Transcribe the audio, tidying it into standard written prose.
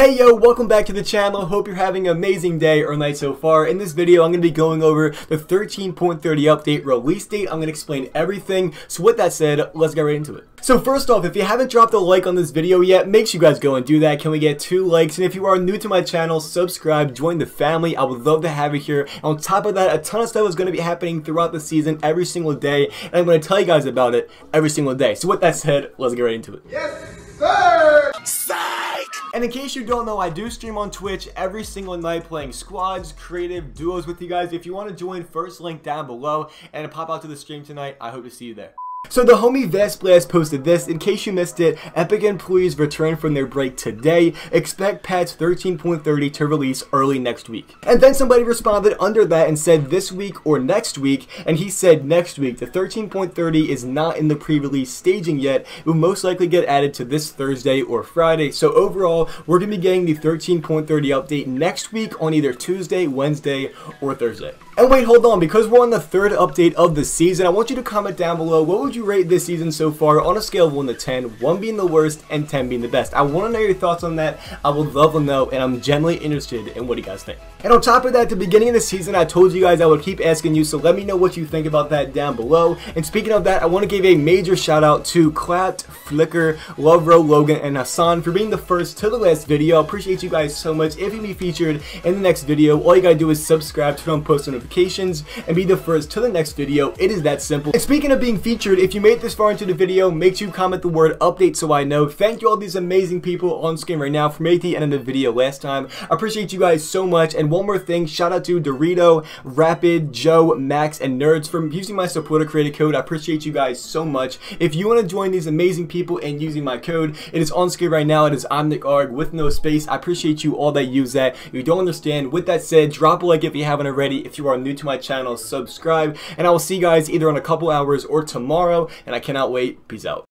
Hey yo, welcome back to the channel. Hope you're having an amazing day or night so far. In this video, I'm going to be going over the 13.30 update release date. I'm going to explain everything. So with that said, let's get right into it. So first off, if you haven't dropped a like on this video yet, make sure you guys go and do that. Can we get 2 likes? And if you are new to my channel, subscribe, join the family. I would love to have you here. And on top of that, a ton of stuff is going to be happening throughout the season every single day. And I'm going to tell you guys about it every single day. So with that said, let's get right into it. Yes, sir! And in case you don't know, I do stream on Twitch every single night playing squads, creative, duos with you guys. If you want to join, first link down below, and pop out to the stream tonight. I hope to see you there. So the homie Vest Blast posted this. In case you missed it, Epic employees return from their break today. Expect patch 13.30 to release early next week. And then somebody responded under that and said this week or next week, and he said next week. The 13.30 is not in the pre-release staging yet. It will most likely get added to this Thursday or Friday. So overall, we're going to be getting the 13.30 update next week on either Tuesday, Wednesday, or Thursday. And wait, hold on, because we're on the third update of the season, I want you to comment down below, what would you rate this season so far on a scale of 1 to 10, 1 being the worst and 10 being the best? I want to know your thoughts on that. I would love to know, and I'm genuinely interested in what you guys think. And on top of that, at the beginning of the season, I told you guys I would keep asking you, so let me know what you think about that down below. And speaking of that, I want to give a major shout out to Clapped, Flicker, Lovro, Logan, and Hassan for being the first to the last video. I appreciate you guys so much. If you be featured in the next video, all you gotta do is subscribe, turn on post notifications, and be the first to the next video. It is that simple. And speaking of being featured, if you made it this far into the video, make sure you comment the word update so I know. Thank you all these amazing people on screen right now for making the end of the video last time. I appreciate you guys so much. And one more thing, shout out to Dorito, Rapid, Joe, Max, and Nerds for using my supporter creator code. I appreciate you guys so much. If you want to join these amazing people and using my code, it is on screen right now. It is ImNickArg with no space. I appreciate you all that use that. You don't understand. With that said, drop a like if you haven't already. If you are new to my channel, subscribe, and I will see you guys either in a couple hours or tomorrow, and I cannot wait. Peace out.